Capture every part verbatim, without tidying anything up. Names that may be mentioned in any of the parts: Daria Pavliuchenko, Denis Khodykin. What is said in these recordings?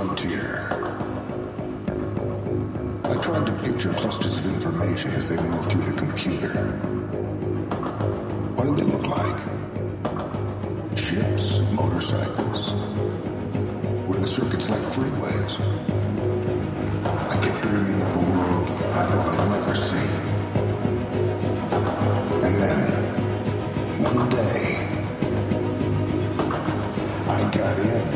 frontier. I tried to picture clusters of information as they moved through the computer. What did they look like? Ships, motorcycles. Were the circuits like freeways? I kept dreaming of the world I thought I'd never seen. And then, one day, I got in.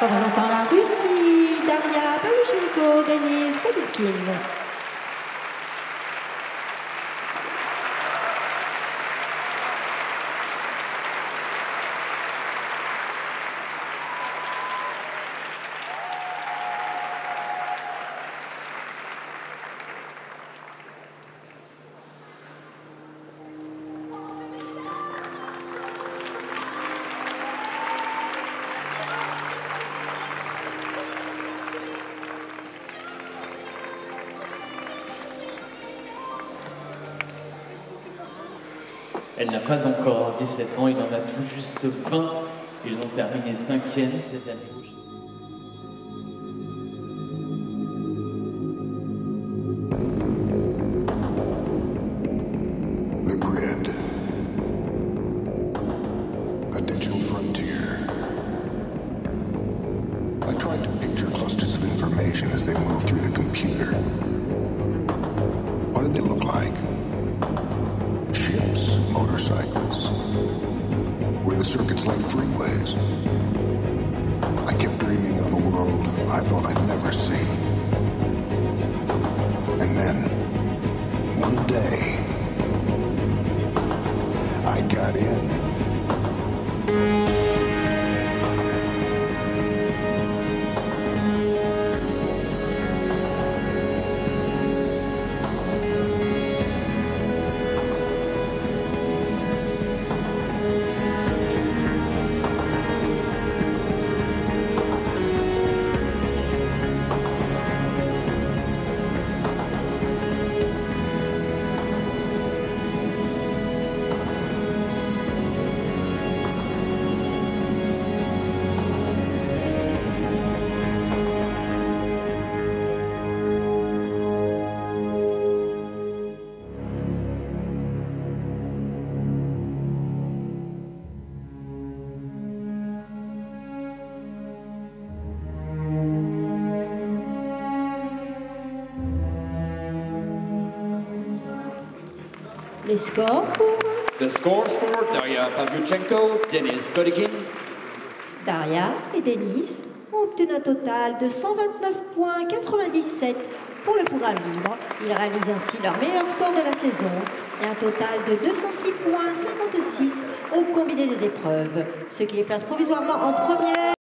Représentant la Russie, Daria Pavliuchenko, Denis Khodykin. Elle n'a pas encore dix-sept ans, il en a tout juste vingt. Ils ont terminé cinquième cette année. As they move through the computer. What did they look like? Ships, motorcycles. Were the circuits like freeways? I kept dreaming of a world I thought I'd never see. And then, one day, I got in. Les scores pour... The scores for Daria Pavliuchenko, Denis Khodykin. Daria et Denis ont obtenu un total de cent vingt-neuf virgule quatre-vingt-dix-sept pour le programme libre. Ils réalisent ainsi leur meilleur score de la saison et un total de deux cent six virgule cinquante-six au combiné des épreuves, ce qui les place provisoirement en première.